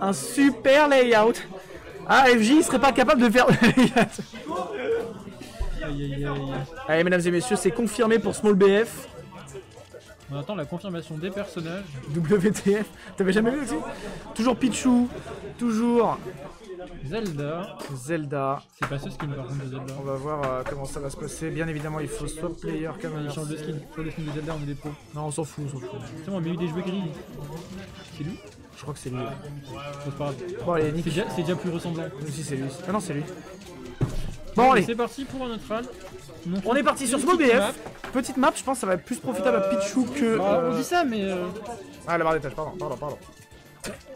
Un super layout. Ah, FJ, il serait pas capable de faire le layout. Allez, mesdames et messieurs, c'est confirmé pour Small BF. On attend la confirmation des personnages. WTF, t'avais jamais vu aussi? Toujours Pichu, toujours Zelda. Zelda. C'est pas ce skin par contre de Zelda. On va voir comment ça va se passer. Bien évidemment, il faut swap player quand même. Il change de skin. Soit le skin de Zelda, on met des pros. Non, on s'en fout, on s'en fout. C'est bon, on met eu des jouets gris. C'est lui? Je crois que c'est lui. Bon, allez, Nick. C'est déjà plus ressemblant. Si, c'est lui. Ah non, c'est lui. Bon, allez. C'est parti pour un autre run. On est parti sur Small BF. Petite map, je pense que ça va être plus profitable à Pichu que... On dit ça, mais... Ah, la barre d'étage, pardon.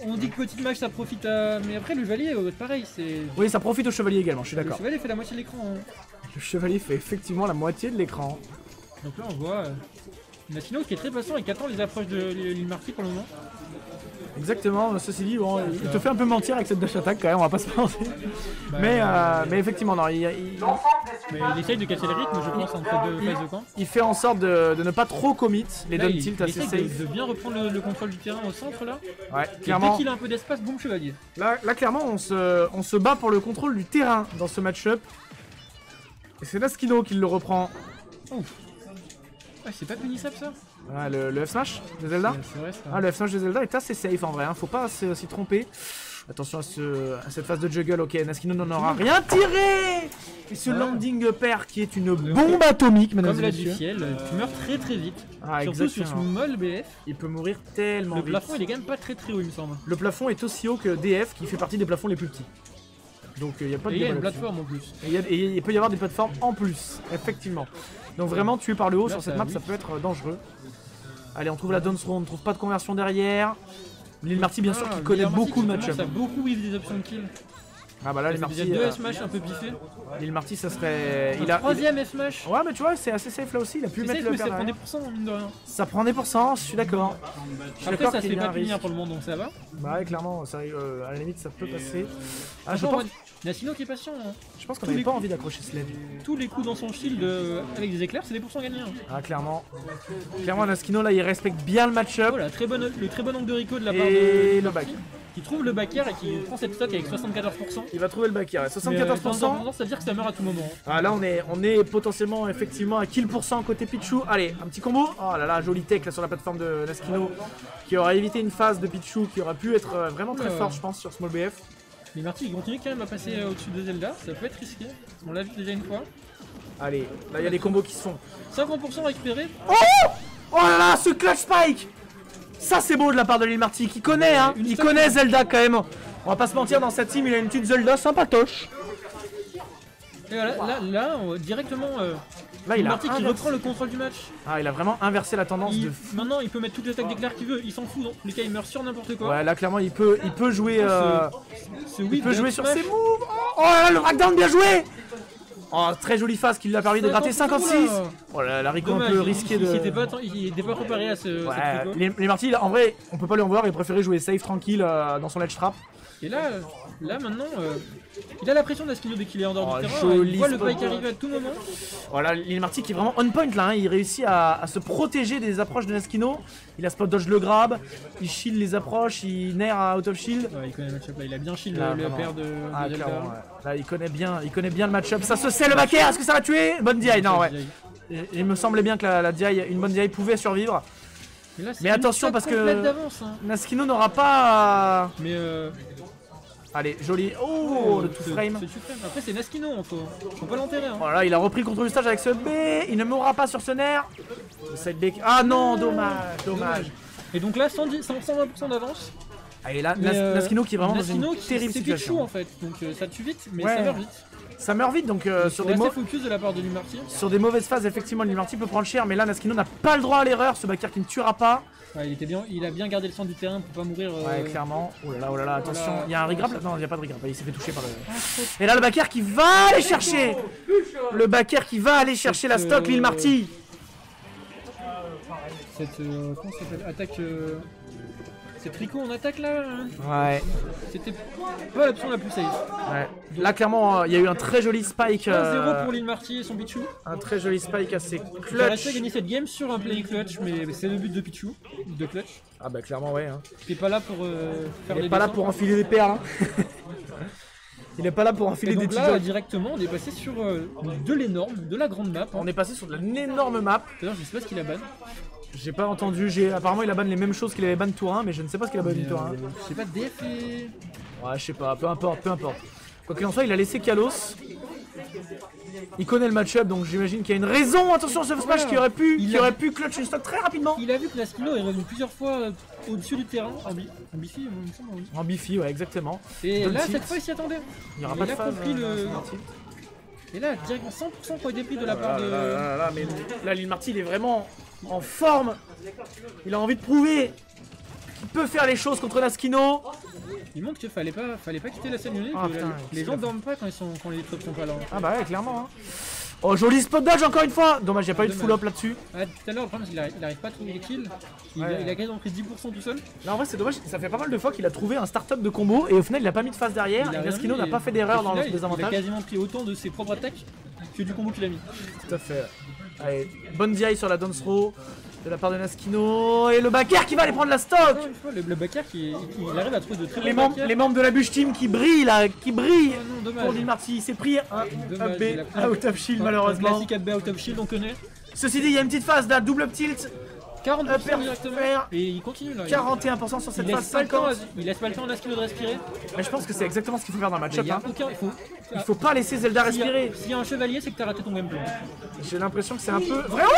On dit que petite map, ça profite à... Mais après, le chevalier, pareil, c'est... Oui, ça profite au chevalier également, je suis d'accord. Le chevalier fait la moitié de l'écran. Hein. Le chevalier fait effectivement la moitié de l'écran. Donc là, on voit... Naskino qui est très patient et qui attend les approches de Lil Marty pour le moment. Exactement, ceci dit, bon, il te fait un peu mentir avec cette dash attack quand même, on va pas se mentir. Bah, mais effectivement, non, il essaye de casser le rythme, je pense, entre deux phases de camp. Il fait en sorte de ne pas trop commit les down tilt assez safe. Il essaye de bien reprendre le contrôle du terrain au centre là. Ouais, clairement. Et dès qu'il a un peu d'espace, boum, chevalier. Là, clairement, on se bat pour le contrôle du terrain dans ce match-up. Et c'est Naskino qui le reprend. Ouf. Ouais, c'est pas punissable ça. Ah, le F-Smash de Zelda. C'est vrai, ça. Ah, le F-Smash de Zelda est assez safe en vrai, hein. Faut pas s'y tromper. Attention à cette phase de juggle, ok, Naskino n'en aura rien tiré. Et ce landing pair qui est une bombe atomique, mesdames et messieurs. Comme là du ciel, tu meurs très très vite, surtout sur ce Small BF. Il peut mourir tellement vite. Le plafond il est quand même pas très très haut il me semble. Le plafond est aussi haut que DF qui fait partie des plafonds les plus petits. Donc il n'y a pas de débat. Il y a une plateforme en plus. Et il peut y avoir des plateformes en plus, effectivement. Donc vraiment tuer par le haut sur cette map ça peut être dangereux. Allez, on trouve la down throw, on ne trouve pas de conversion derrière. Lil Marty bien sûr qui connaît beaucoup le match-up. Il a beaucoup eu des options de kill. Ah bah là Lil Marty... Il y a deux F-Smash un peu biffés. Lil Marty ça serait... Il a troisième F-Smash. Ouais mais tu vois c'est assez safe là aussi, il a pu mettre le perdre. Ça prend des pourcents mine de rien. Ça prend des pourcents, je suis d'accord. Après ça se fait pas punir pour le moment donc ça va. Bah ouais clairement, à la limite ça peut passer. Ah je pense... Naskino qui est patient. Hein. Je pense qu'on n'avait pas envie d'accrocher ce LED. Tous les coups dans son shield avec des éclairs, c'est des pourcents gagnés. Hein. Ah, clairement. Clairement, Naskino là, il respecte bien le match-up. Voilà, le très bon angle de Rico de la part de. Et le back. Qui trouve le back air et qui prend cette stock avec 74%. Il va trouver le back air. 74%. Ça veut dire que ça meurt à tout moment. Hein. Ah, là, on est potentiellement effectivement à kill % côté Pichu. Allez, un petit combo. Oh là là, joli tech là sur la plateforme de Naskino qui aurait évité une phase de Pichu qui aurait pu être vraiment très fort, je pense, sur Small BF. Mais Marty il continue quand même à passer au-dessus de Zelda, ça peut être risqué, on l'a vu déjà une fois. Allez, là il y a des combos qui se font. 50% récupéré. Oh là là, ce clutch spike. Ça c'est beau de la part de Lil Marty, qui connaît hein, il connaît Zelda quand même. On va pas se mentir, dans sa team il a une petite Zelda sympatoche. Et voilà, là on, directement... Là, il a Marty qui reprend le contrôle du match. Ah, il a vraiment inversé la tendance de... Maintenant, il peut mettre toutes les attaques d'éclair qu'il veut, il s'en fout. Les cas, il meurt sur n'importe quoi. Ouais, là, clairement, il peut jouer... il peut jouer sur ses moves. Oh là là, le rackdown, bien joué. Oh, très jolie phase qui lui a permis de gratter 56. Oh là, la Rico un peu risqué de... Il n'était pas comparé à ce... Ouais, les Marty, en vrai, on peut pas lui en vouloir. Il préférait jouer safe, tranquille, dans son ledge trap. Et là... Là maintenant, il a la pression d'Askino dès qu'il est en dehors du terrain, il voit le bike arriver à tout moment. Voilà, Lil Marty qui est vraiment on point là, hein. Il réussit à se protéger des approches de Naskino. Il a spot dodge le grab, il shield les approches, il nair à out of shield. Ouais, il connaît le match-up là, il a bien shield le APR de Zelda. Là il connaît bien le match-up, ça se sait le back air, est-ce que ça va tuer? Bonne DI, non ouais. Il me semblait bien que la DI, une bonne DI pouvait survivre. Là, mais attention parce que hein. Naskino n'aura pas... Mais Allez, joli. Oh, le two-frame. Après, c'est Naskino, faut pas l'enterrer. Hein. Voilà, il a repris le contrôle du stage avec ce B. Il ne mourra pas sur ce nerf. Ah non, dommage. Et donc là, 120% d'avance. Ah, et là, Naskino qui est vraiment dans une terrible situation. C'est Pichu en fait, donc ça tue vite, mais ça meurt vite. Ça meurt vite, donc sur des mauvais focus de la part de Lil Marty. Sur des mauvaises phases, effectivement, Lil Marty peut prendre cher, mais là, Naskino n'a pas le droit à l'erreur. Ce backer qui ne tuera pas. Ouais, il a bien gardé le centre du terrain pour pas mourir. Ouais, clairement. Oh là là, attention. Il y a un regrab. Non, il n'y a pas de regrab. Il s'est fait toucher par le. Et là, le backer qui va aller chercher. Le backer qui va aller chercher la stock, Lil Marty. Cette attaque. C'est Rico en attaque là. Ouais. C'était pas l'option la plus safe. Ouais. Donc, là, clairement, il y a eu un très joli spike. 1-0 pour Lil Marty et son Pichu. Un très joli spike assez clutch. Il a réussi à gagner cette game sur un play clutch, mais c'est le but de Pichu, de clutch. Ah bah clairement, ouais. Hein. T'es pas là pour faire des. Il est pas là pour enfiler des PA. Il est pas là pour enfiler des titres. Directement, on est passé sur de l'énorme, de la grande map. Hein. On est passé sur de l'énorme map. D'ailleurs, je sais pas ce qu'il a ban. J'ai pas entendu, apparemment il a ban les mêmes choses qu'il avait ban de tour 1, mais je ne sais pas ce qu'il a ban de tour 1. Je sais pas, DF et... Ouais, je sais pas, peu importe, peu importe. Quoi qu'il en soit, il a laissé Kalos. Il connaît le match-up, donc j'imagine qu'il y a une raison. Attention, ce smash qui aurait pu, clutch une stock très rapidement. Il a vu que Naskino est revenu plusieurs fois au-dessus du terrain, en bifi, il me semble. En bifi, ouais, exactement. Et là, cette fois, il s'y attendait. Il n'y aura pas de phase. Et là, direct 100% pour débris de la part de... mais là, Lil Marty, il est vraiment en forme. Il a envie de prouver qu'il peut faire les choses contre Naskino. Il montre qu'il fallait pas quitter la scène unique. Ah, les gens dorment pas quand les trucs sont pas là. Ah bah ouais, clairement. Hein. Oh, joli spot dodge encore une fois. Dommage, il n'y a pas eu de full up là-dessus. Ah, tout à l'heure, le problème, c'est qu'il n'arrive pas à trouver les kills. Il a gagné en prise 10% tout seul. Là, en vrai, c'est dommage. Ça fait pas mal de fois qu'il a trouvé un start-up de combo et au final, il n'a pas mis de phase derrière. Et Naskino n'a pas fait d'erreur dans le désavantage. Il a quasiment pris autant de ses propres attaques que du combo qu'il a mis. Tout à fait. Allez, bonne DI sur la dance row de la part de Naskino. Et le backer qui va aller prendre la stock. Le backer qui arrive à trouver de très bons backers. Les membres de la Bûch Team qui brillent là, qui brillent. Pour Lil Marty, il s'est pris un up B out of shield malheureusement. Classique up B out of shield, on connaît. Ceci dit, il y a une petite phase d'un double up tilt. 40% directement. Et il continue là. 41% sur cette phase, 50. Il laisse pas le temps à Naskino de respirer. Mais je pense que c'est exactement ce qu'il faut faire dans le match-up. Il faut pas laisser Zelda respirer. S'il y a un chevalier, c'est que t'as raté ton gameplay. J'ai l'impression que c'est un peu. Vraiment.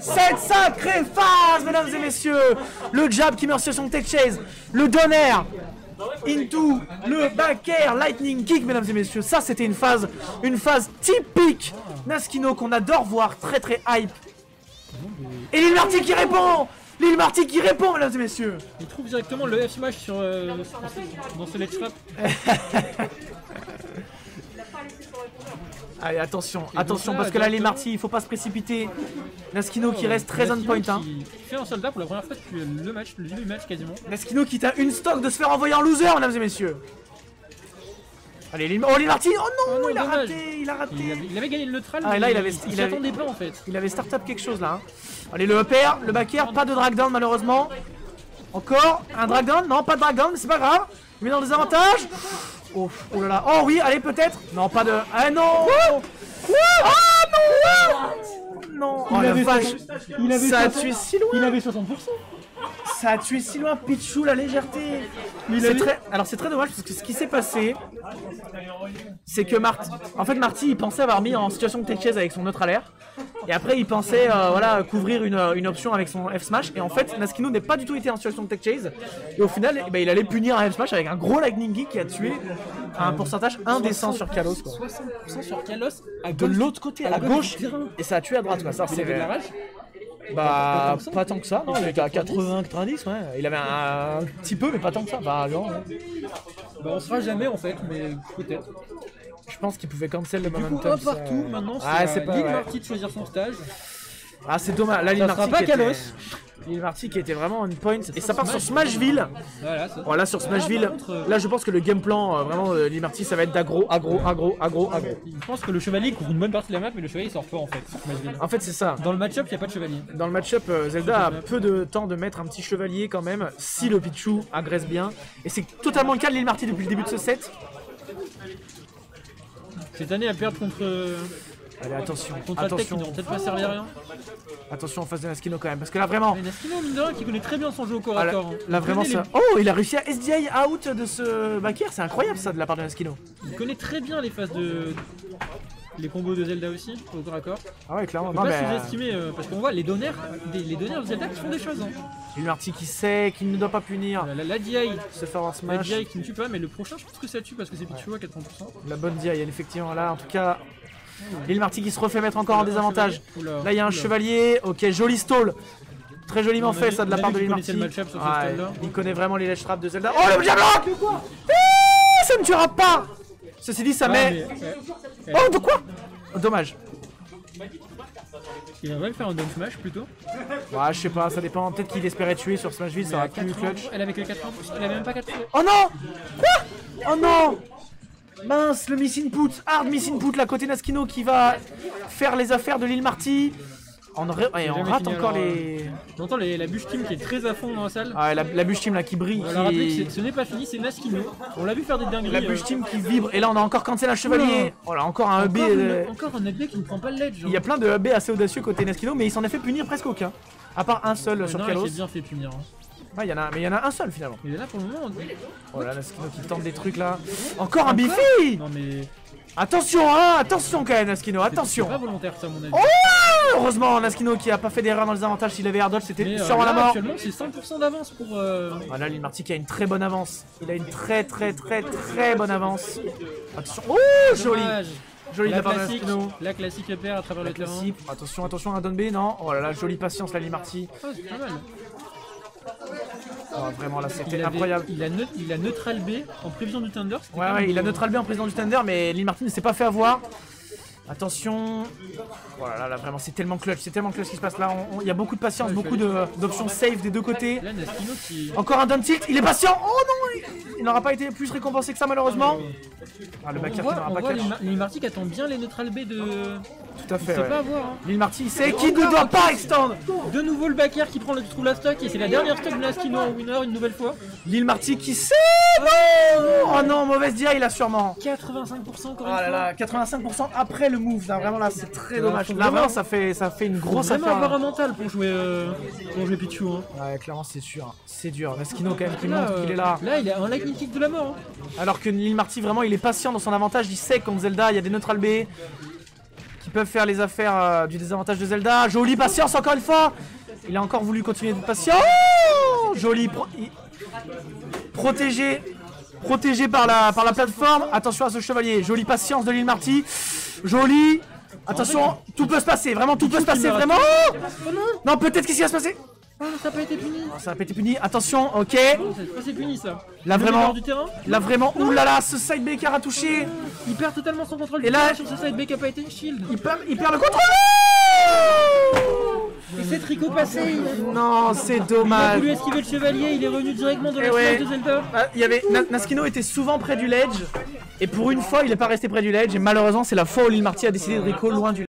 Cette sacrée phase, mesdames et messieurs. Le jab qui meurt sur son tech chase. Le donner into le back air lightning kick, mesdames et messieurs. Ça, c'était une phase typique Naskino qu'on adore voir, très très hype. Et Lil Marty qui répond. Lil Marty qui répond, mesdames et messieurs. Il trouve directement le F smash sur dans ce ledge trap. Allez, attention, attention, parce que là, les Marty, il faut pas se précipiter. Naskino qui reste très on point. Qui fait un soldat pour la première fois depuis le match, le début du match quasiment. Naskino qui t'a une stock de se faire envoyer en loser, mesdames et messieurs. Allez, Lil Marty, oh non, il a raté, il a raté. Il avait gagné le neutral, mais là, il attendait pas en fait. Il avait start-up quelque chose là. Allez, le up air, le back air, pas de drag down malheureusement. Encore un drag down, non, pas de drag down, mais c'est pas grave. Il met dans des avantages. Oh, oh là là, oh oui, allez peut-être. Non, pas de... Ah non. Ah non. Non, la vache. Ça a tué si loin. Il avait 60%. Ça a tué si loin, Pichu, la légèreté. Alors c'est très dommage, parce que ce qui s'est passé, c'est que Marty... En fait, Marty, il pensait avoir mis en situation de tech chase avec son neutral air. Et après, il pensait voilà, couvrir une option avec son F-Smash. Et en fait, Naskino n'est pas du tout été en situation de tech chase. Et au final, eh ben, il allait punir un F-Smash avec un gros lightning geek qui a tué à un pourcentage indécent sur Kalos. 60% sur Kalos, de l'autre côté, à la gauche. Et ça a tué à droite. Quoi. Ça, c'est vrai. Bah, pas tant que ça, non, il était à 80-90, ouais. Il avait un petit peu, mais pas tant que ça. Bah, genre. Ouais. Bah, on sera jamais en fait, mais peut-être. Je pense qu'il pouvait cancel le momentum. Du coup, partout, maintenant, c'est Lil Marty de choisir son stage. Ah, c'est dommage, là, Lil Marty. Pas Kalos. Lil Marty qui était vraiment on point. Et ça part sur Smashville. Voilà, ça. Voilà, sur Smashville. Là, je pense que le game plan, vraiment, Lil Marty, ça va être d'aggro, aggro. Je pense que le chevalier couvre une bonne partie de la map, mais le chevalier sort pas en fait. Smashville. En fait, c'est ça. Dans le match-up, il n'y a pas de chevalier. Dans le match-up, Zelda a peu de temps de mettre un petit chevalier quand même, si le Pichu agresse bien. Et c'est totalement le cas de Lil Marty depuis le début de ce set. Cette année, à perdre contre. Allez, attention, attention. Tech, pas servi à rien. Attention en face de Naskino quand même, parce que là vraiment. Naskino, mine de rien, qui connaît très bien son jeu au corps à corps. Là vraiment, ça. Oh, il a réussi à SDI out de ce backer, c'est incroyable ça de la part de Naskino. Il connaît très bien les phases de. Les combos de Zelda aussi, au corps à corps. Ah ouais, clairement. On peut pas sous-estimer, parce qu'on voit les donneurs de Zelda qui font des choses. Hein. Lil Marty qui sait, qui ne doit pas punir. La DI, se faire un smash. La DI qui ne tue pas, mais le prochain, je pense que ça tue parce que c'est Pichu à 80%. La bonne DI, effectivement, là, en tout cas. Lil Marty qui se refait mettre encore en désavantage. Là il y a un chevalier, ok, joli stall. Très joliment fait ça de la part de Lil Marty. Il connaît vraiment les ledge traps de Zelda. Oh le diablo. Ça ne tuera pas. Ceci dit ça met... Oh de quoi. Dommage. Il va faire un down smash plutôt. Ouais, je sais pas, ça dépend. Peut-être qu'il espérait tuer sur Smashville, ça aura plus clutch. Elle avait que 4 ans, elle avait même pas 4 ans. Oh non! Quoi? Oh non! Mince, le miss input, hard miss input là côté Naskino qui va faire les affaires de Lil Marty. Et on rate encore les... On entend la Bûch team qui est très à fond dans la salle. Ah, la Bûch team là qui brille. On l'a rappelé que ce n'est pas fini, c'est Naskino. On l'a vu faire des dingueries. La Bûch team qui vibre. Et là, on a encore cancel un chevalier. Oh là, encore un EB. Encore un EB qui ne prend pas le ledge. Il y a plein de EB assez audacieux côté Naskino, mais il s'en a fait punir presque aucun. À part un seul sur Kalos. Il s'est bien fait punir. Ah, mais il y en a un seul finalement. Il est là pour le moment. Oh là, Naskino qui tente des trucs là. Encore un bifi. Non mais... Attention, hein, attention quand même, Naskino, attention. C'est pas volontaire ça, mon avis. Oh, heureusement, Naskino qui a pas fait d'erreur dans les avantages. S'il avait Hardol, c'était sûrement la mort. Actuellement, c'est 100% d'avance pour. Ah là, Lil Marty qui a une très bonne avance. Il a une très bonne avance. Attention. Oh, joli. Joli la classique, EPR à travers le terrain. Attention, attention, un Don B, non. Oh là là, jolie patience, la Lil Marty. Oh, c'est pas mal. Oh, vraiment là c'était incroyable. Il a neutral B en prévision du Thunder. Ouais, il a neutral B en prévision du Thunder, mais Lil Marty ne s'est pas fait avoir. Attention. Voilà, là vraiment c'est tellement clutch, ce qui se passe là. Il y a beaucoup de patience, beaucoup d'options safe des deux côtés. Là, qui... Encore un down tilt, il est patient. Oh non, il n'aura pas été plus récompensé que ça malheureusement. Ah, le backer n'aura pas catch. Lil Marty attend bien les neutral B de... Tout à fait. Il sait pas avoir, hein. Lil Marty sait qui ne doit pas extend. De nouveau le backer qui prend le trou la stock et c'est la dernière stock de Naskino en winner une nouvelle fois. Lil Marty qui sait. Oh non, mauvaise dia, il a sûrement 85% encore une fois. Ah là là, 85% après le move, là, vraiment là c'est très dommage. Là vraiment ça fait une grosse affaire. Faut vraiment avoir un mental pour jouer Pichu, hein. Ouais, clairement c'est sûr, c'est dur. Naskino quand même qui montre qu'il est là. Là il a un lightning kick de la mort, hein. Alors que Lil Marty vraiment il est patient dans son avantage, il sait contre Zelda il y a des neutral B qui peuvent faire les affaires du désavantage de Zelda. Jolie patience encore une fois. Il a encore voulu continuer de patient. Oh, joli protégé par la plateforme. Attention à ce chevalier. Jolie patience de Lil Marty. Joli. Attention, tout peut se passer, vraiment tout peut se passer, vraiment. Non, peut-être qu'est-ce qui va se passer? Oh, ça n'a pas été puni. Oh, ça n'a pas été puni. Attention, ok. Oh, ça n'a pas été puni ça. Là vraiment. Là vraiment. Ouh là là, ce side B car a touché. Il perd totalement son contrôle. Et là sur ce side B qui a pas été shield. Il perd le contrôle. Et c'est tricot passé. Non, c'est dommage. Il a voulu esquiver le chevalier, il est revenu directement dans le side de Zelda. Il y avait Naskino était souvent près du ledge et pour une fois, il n'est pas resté près du ledge et malheureusement, c'est la fois où Lil Marty a décidé de recall loin du ledge.